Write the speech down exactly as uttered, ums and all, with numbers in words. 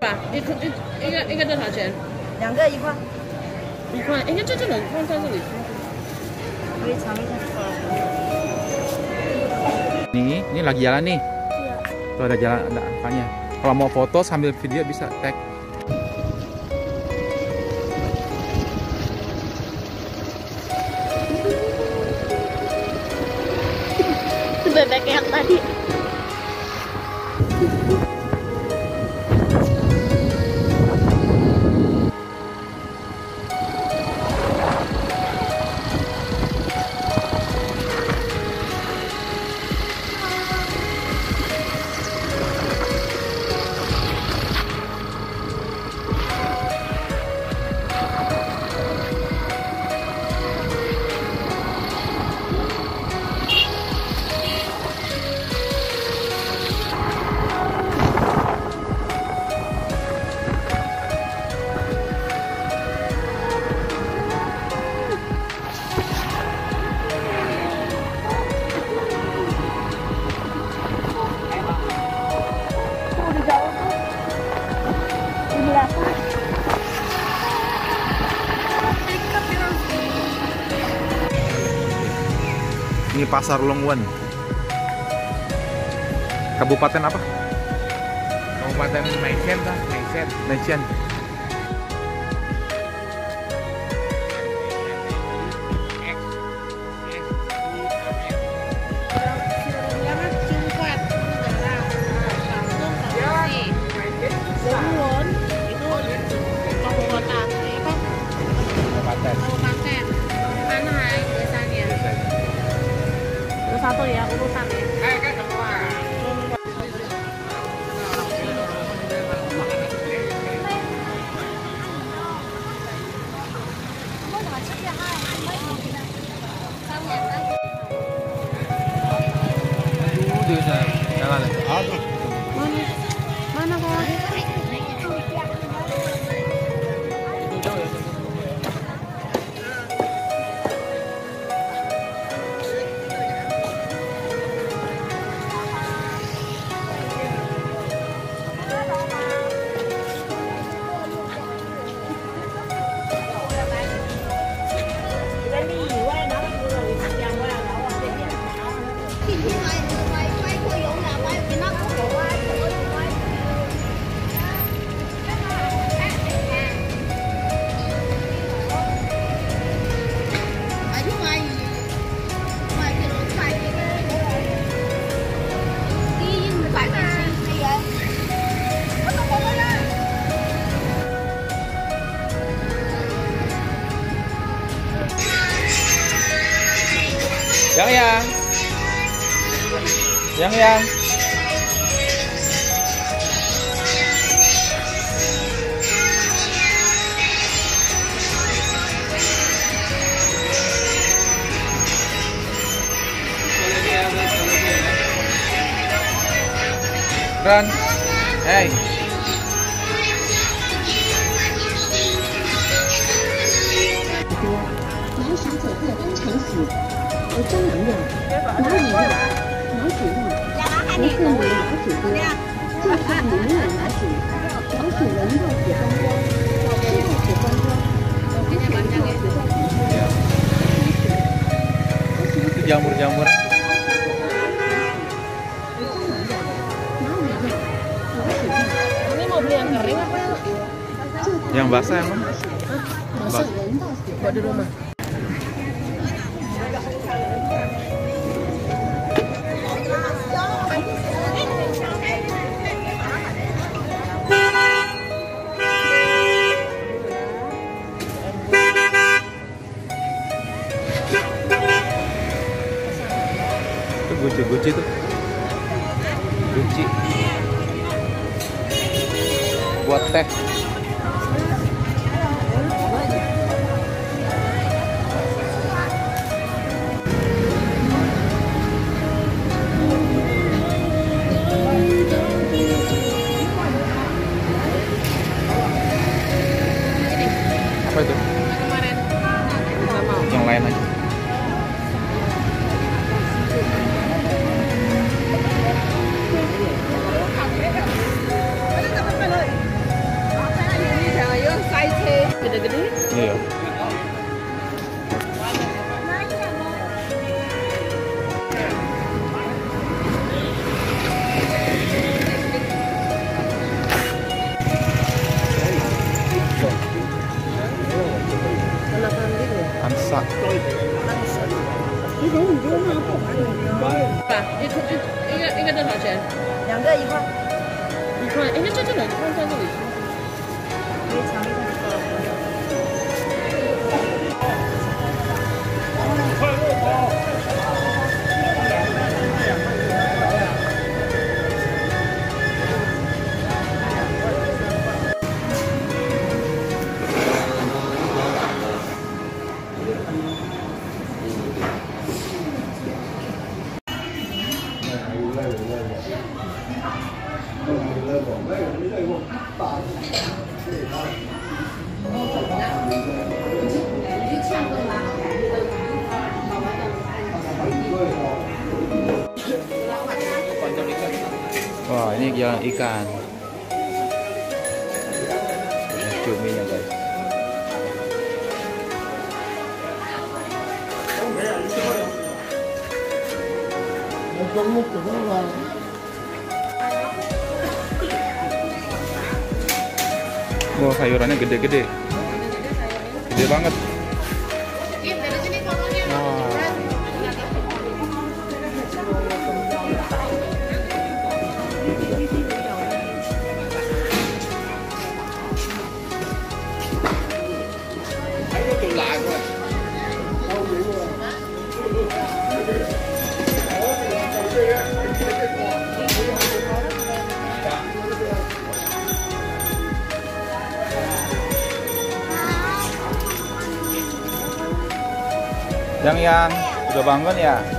吧，一个一个一个多少钱？两个一块。一块，应该就这种放在这里。可以尝一下。Nih, ini lagi jalan nih. Tuh ada jalan, ada apanya. Kalau mau foto sambil video bisa tag. Itu bebek yang tadi. Ini Pasar Longwen. Kabupaten apa? Kabupaten Meisen lah, Meisen. Meisen. Satu ya, urusan ya. Mana? Mana kau? Yang yang Yang yang Run Hey张能量、马里亚、马祖路、福建美马祖沟、这是南亚马祖、小雪人肉铁观光、吃肉铁观光、小雪人肉铁观光、jamur-jamur、yang basah yang mana? Basah. Buat di rumah. Guci tuh, guci buat teh. Apa itu? Yang lain aja. Hãy subscribe cho kênh Ghiền Mì Gõ Để không bỏ lỡ những video hấp dẫn 一一一个一个多少钱？两个一块。一块，哎，那这这两块在这里是吗？可以尝一下。五块肉包。Wah, ini jalan ikan. Cuminya, guys. Wah, sayurannya gede-gede. Gede banget. Yang yang udah bangun ya?